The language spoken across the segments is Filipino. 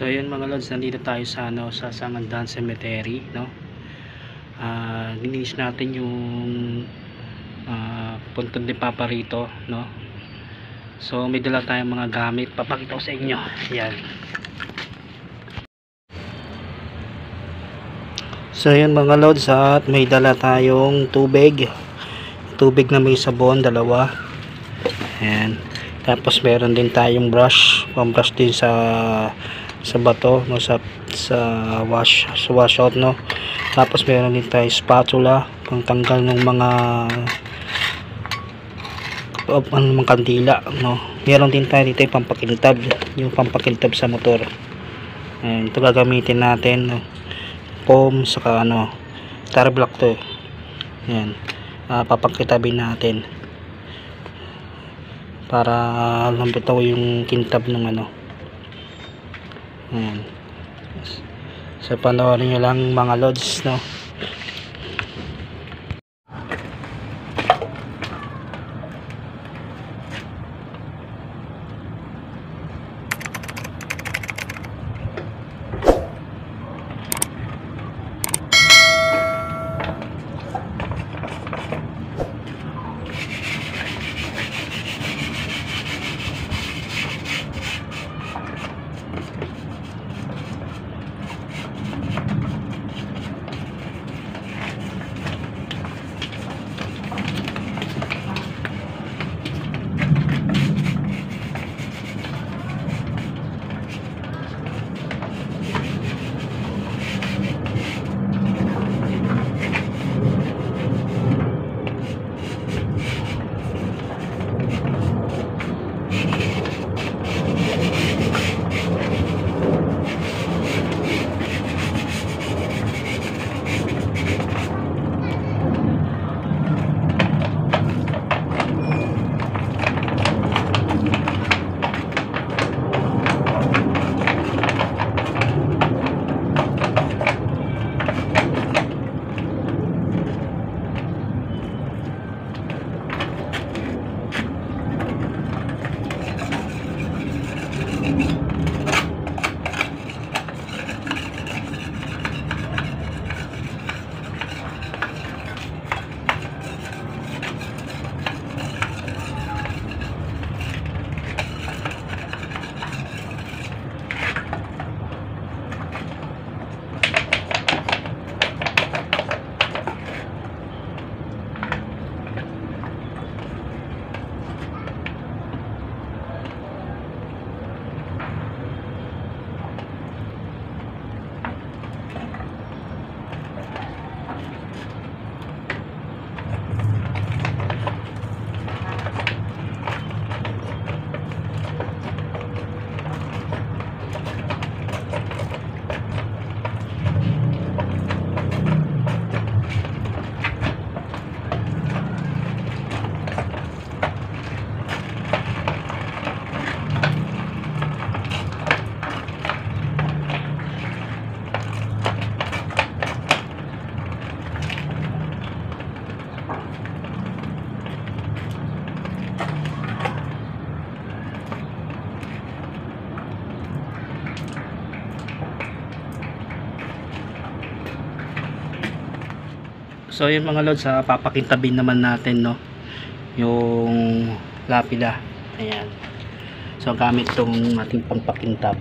So ayun mga lods, nandito tayo sa sa Sangandaan Cemetery, no? Gininis natin yung puntod ni Papa rito, no? So may dala tayong mga gamit, papakita ko sa inyo. Ayan. So ayun mga lods, at may dala tayong tubig na may sabon, dalawa. Ayan. Tapos meron din tayong brush, pambrush din sa bato, no, sa washout, no. Tapos meron din tayong spatula, pangtanggal ng mga kandila, no. Meron din tayo dito yung pampakintab sa motor. Ayan, ito gagamitin natin, no. Foam saka star block to. Ayan. Papakitabin natin para lumitaw yung kintab ng ayan. So panoorin nyo lang mga lods, no. So yung mga lods, papakintabi naman natin, no, yung lapida. Ayan. So gamit itong ating pampakintab.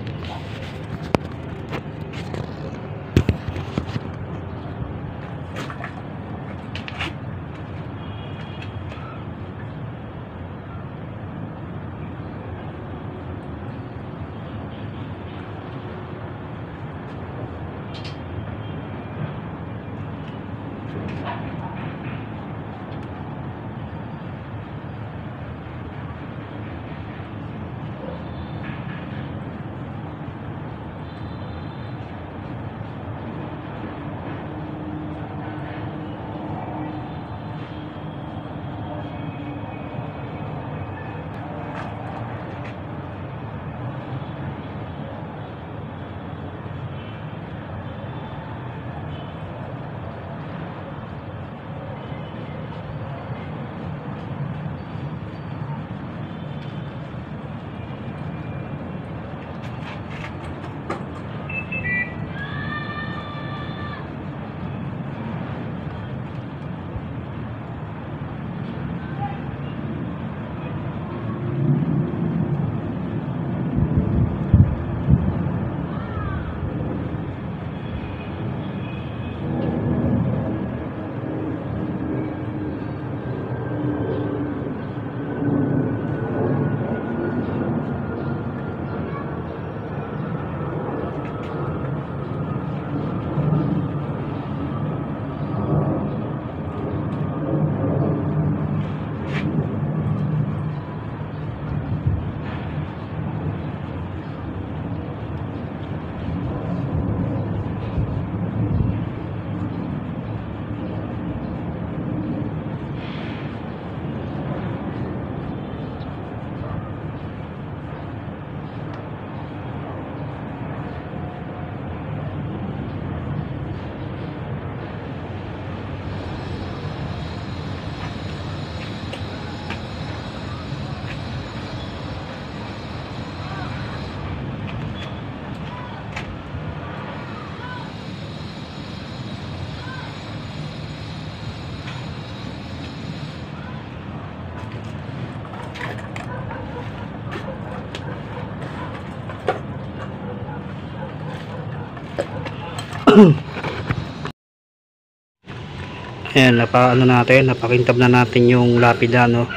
Ayan, napakintab na natin yung lapida, no?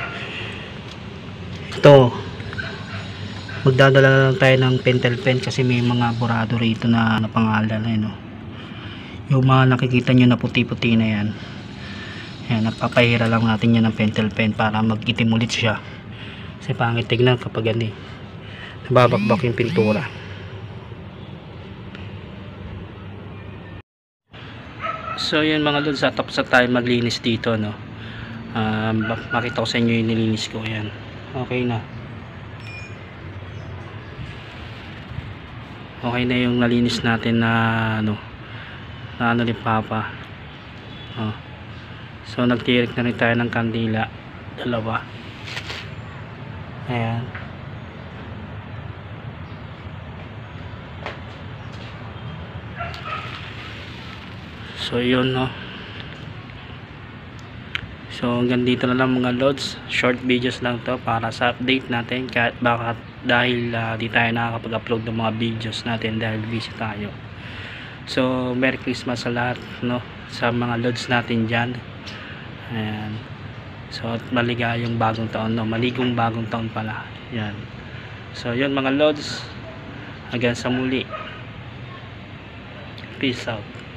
Ito, magdadala lang tayo ng pentel pen kasi may mga burado rito na napangalan, eh, no? Yung mga nakikita nyo na puti-puti na yan, ayan, napapahira lang natin yan ng pentel pen para mag-itim ulit sya kasi pangit tignan kapag yan, eh, nababakbak yung pintura. So yun mga lods, tapos na tayo maglinis dito, no? Makita ko sa inyo yung nilinis ko. Ayan, okay na, okay na yung nalinis natin na ano ni Papa, oh. So nagtirik na rin tayo ng kandila, dalawa. Ayan, so yun, no? So hanggang dito na lang mga lods, short videos lang to para sa update natin kahit baka dahil di tayo nakakapag-upload ng mga videos natin dahil busy tayo. So Merry Christmas sa lahat, no? Sa mga lods natin dyan. Ayan. So maligayang bagong taon, no? Maligong bagong taon pala. Ayan. So yun mga lods, hanggang sa muli, peace out.